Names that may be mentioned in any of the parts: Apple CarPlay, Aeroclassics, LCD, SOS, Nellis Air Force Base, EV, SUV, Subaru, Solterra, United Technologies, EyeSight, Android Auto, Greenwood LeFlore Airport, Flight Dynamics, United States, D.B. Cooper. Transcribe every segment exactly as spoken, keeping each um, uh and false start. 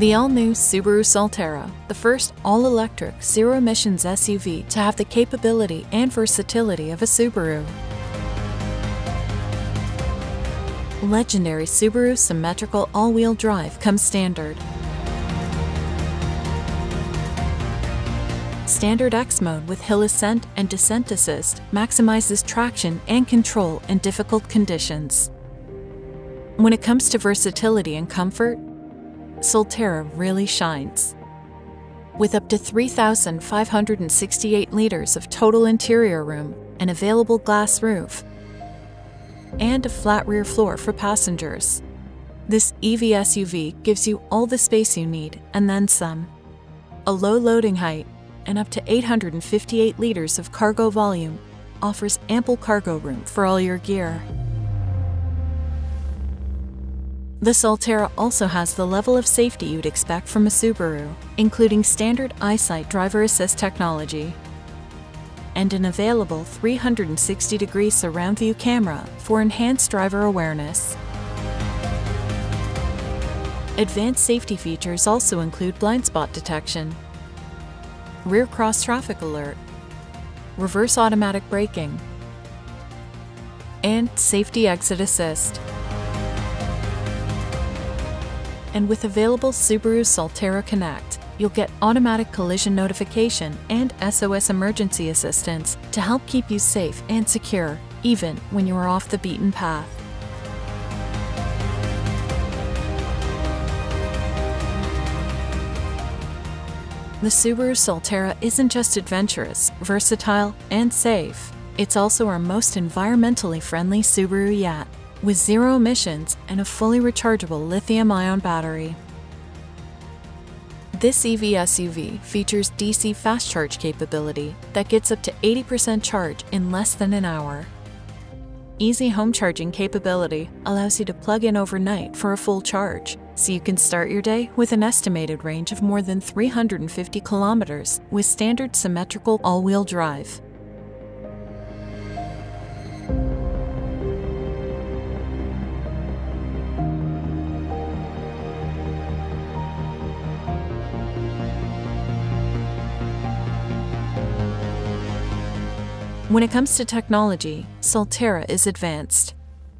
The all-new Subaru Solterra, the first all-electric, zero-emissions S U V to have the capability and versatility of a Subaru. Legendary Subaru symmetrical all-wheel drive comes standard. Standard X mode with hill ascent and descent assist maximizes traction and control in difficult conditions. When it comes to versatility and comfort, Solterra really shines. With up to three thousand five hundred sixty-eight liters of total interior room, an available glass roof, and a flat rear floor for passengers, this E V S U V gives you all the space you need and then some. A low loading height and up to eight hundred fifty-eight liters of cargo volume offers ample cargo room for all your gear. The Solterra also has the level of safety you'd expect from a Subaru, including standard EyeSight driver assist technology and an available three hundred sixty degree surround view camera for enhanced driver awareness. Advanced safety features also include blind spot detection, rear cross-traffic alert, reverse automatic braking, and safety exit assist. And with available Subaru Solterra Connect, you'll get automatic collision notification and S O S emergency assistance to help keep you safe and secure, even when you are off the beaten path. The Subaru Solterra isn't just adventurous, versatile, and safe. It's also our most environmentally friendly Subaru yet, with zero emissions and a fully rechargeable lithium-ion battery. This E V S U V features D C fast charge capability that gets up to eighty percent charge in less than an hour. Easy home charging capability allows you to plug in overnight for a full charge, so you can start your day with an estimated range of more than three hundred fifty kilometers with standard symmetrical all-wheel drive. When it comes to technology, Solterra is advanced.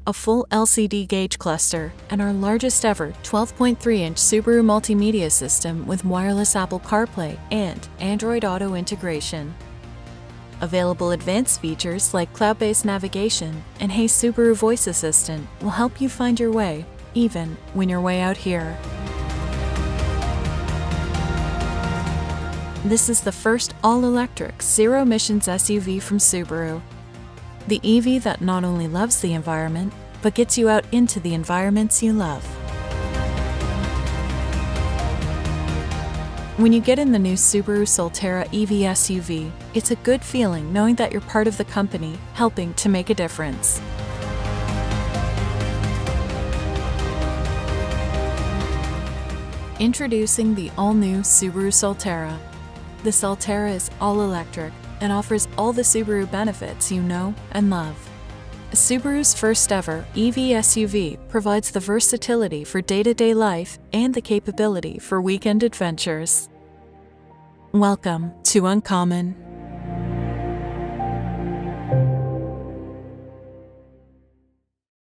A full L C D gauge cluster and our largest ever twelve point three inch Subaru multimedia system with wireless Apple CarPlay and Android Auto integration. Available advanced features like cloud-based navigation and Hey Subaru voice assistant will help you find your way, even when you're way out here. This is the first all-electric, zero-emissions S U V from Subaru. The E V that not only loves the environment, but gets you out into the environments you love. When you get in the new Subaru Solterra E V S U V, it's a good feeling knowing that you're part of the company helping to make a difference. Introducing the all-new Subaru Solterra. The Solterra is all-electric and offers all the Subaru benefits you know and love. Subaru's first-ever E V S U V provides the versatility for day-to-day life and the capability for weekend adventures. Welcome to Uncommon.